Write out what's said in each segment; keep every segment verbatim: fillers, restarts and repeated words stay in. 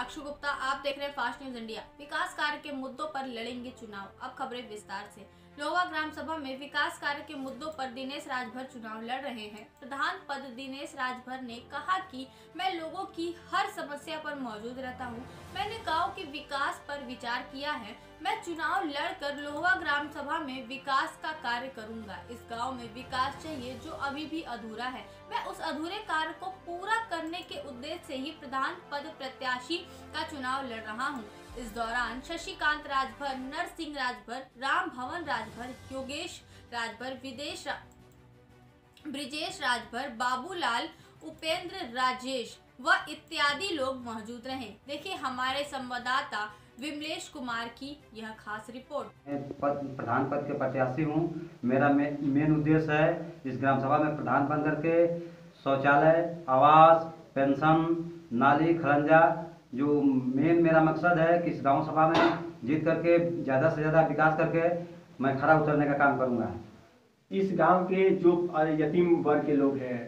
अक्षु गुप्ता, आप देख रहे हैं फास्ट न्यूज इंडिया। विकास कार्य के मुद्दों पर लड़ेंगे चुनाव, अब खबरें विस्तार से। लोवा ग्राम सभा में विकास कार्य के मुद्दों पर दिनेश राजभर चुनाव लड़ रहे हैं। प्रधान पद दिनेश राजभर ने कहा कि मैं लोगों की हर समस्या पर मौजूद रहता हूं। मैंने गांव के विकास पर विचार किया है। मैं चुनाव लड़कर लोवा ग्राम सभा में विकास का कार्य करूंगा। इस गांव में विकास चाहिए जो अभी भी अधूरा है। मैं उस अधूरे कार्य को पूरा करने के उद्देश्य से ही प्रधान पद प्रत्याशी का चुनाव लड़ रहा हूँ। इस दौरान शशिकांत राजभर, नरसिंह राजभर, रामभवन राजभर, योगेश राजभर, विदेश ब्रिजेश राजभर, बाबूलाल, उपेंद्र राजेश व इत्यादि लोग मौजूद रहे। देखिए हमारे संवाददाता विमलेश कुमार की यह खास रिपोर्ट। मैं पद, प्रधान पद के प्रत्याशी हूँ। मेरा मे, मेन उद्देश्य है इस ग्राम सभा में प्रधान बन करके शौचालय, आवास, पेंशन, नाली, खरंजा, जो मेन मेरा मकसद है कि इस गांव सभा में जीत करके ज़्यादा से ज़्यादा विकास करके मैं खरा उतरने का काम करूंगा। इस गांव के जो यतीम वर्ग के लोग हैं,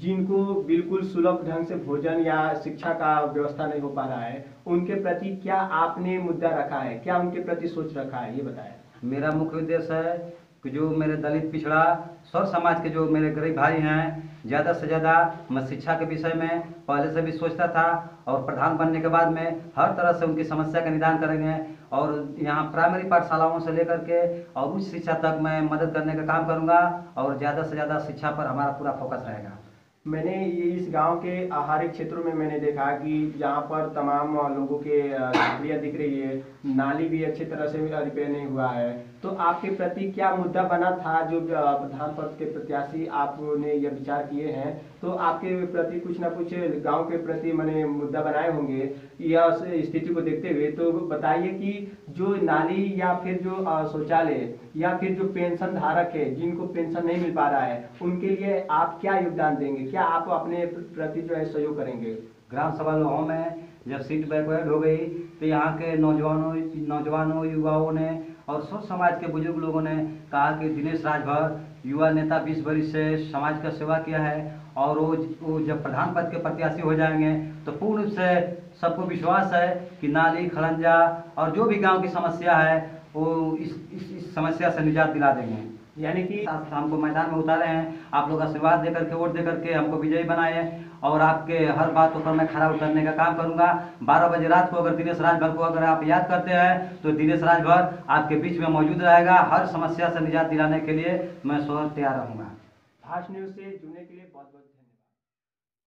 जिनको बिल्कुल सुलभ ढंग से भोजन या शिक्षा का व्यवस्था नहीं हो पा रहा है, उनके प्रति क्या आपने मुद्दा रखा है, क्या उनके प्रति सोच रखा है, ये बताएं। मेरा मुख्य उद्देश्य है कि जो मेरे दलित, पिछड़ा, सौर समाज के जो मेरे गरीब भाई हैं, ज़्यादा से ज़्यादा मैं शिक्षा के विषय में पहले से भी सोचता था और प्रधान बनने के बाद में हर तरह से उनकी समस्या का निदान करेंगे और यहाँ प्राइमरी पाठशालाओं से लेकर के और उच्च शिक्षा तक मैं मदद करने का काम करूँगा और ज़्यादा से ज़्यादा शिक्षा पर हमारा पूरा फोकस रहेगा। मैंने ये इस गांव के आहारिक क्षेत्रों में मैंने देखा कि यहाँ पर तमाम लोगों के झोपड़ियाँ दिख रही है, नाली भी अच्छी तरह से रिपेयर नहीं हुआ है, तो आपके प्रति क्या मुद्दा बना था? जो प्रधान पद के प्रत्याशी आपने यह विचार किए हैं, तो आपके प्रति कुछ ना कुछ गांव के प्रति मैंने मुद्दा बनाए होंगे या स्थिति को देखते हुए, तो बताइए कि जो नाली या फिर जो शौचालय या फिर जो पेंशन धारक है, जिनको पेंशन नहीं मिल पा रहा है, उनके लिए आप क्या योगदान देंगे, क्या आप अपने प्रति जो है सहयोग करेंगे? ग्राम सभा लोगों में जब सीट बैकवर्ड हो गई तो यहाँ के नौजवानों नौजवानों युवाओं ने और सब समाज के बुजुर्ग लोगों ने कहा कि दिनेश राजभर युवा नेता बीस वर्ष से समाज का सेवा किया है और वो जब प्रधान पद के प्रत्याशी हो जाएंगे तो पूर्ण रूप से सबको विश्वास है कि नाली, खलंजा और जो भी गांव की समस्या है वो इस इस, इस समस्या से निजात दिला देंगे। यानी कि आप हमको मैदान में उतारे हैं, आप लोग आशीर्वाद दे करके, वोट दे करके हमको विजयी बनाए और आपके हर बात पर मैं खरा उतरने का काम करूंगा। बारह बजे रात को अगर दिनेश राजभर को अगर आप याद करते हैं तो दिनेश राजभर आपके बीच में मौजूद रहेगा। हर समस्या से निजात दिलाने के लिए मैं तैयार रहूंगा। फास्ट न्यूज से जुड़ने के लिए बहुत बहुत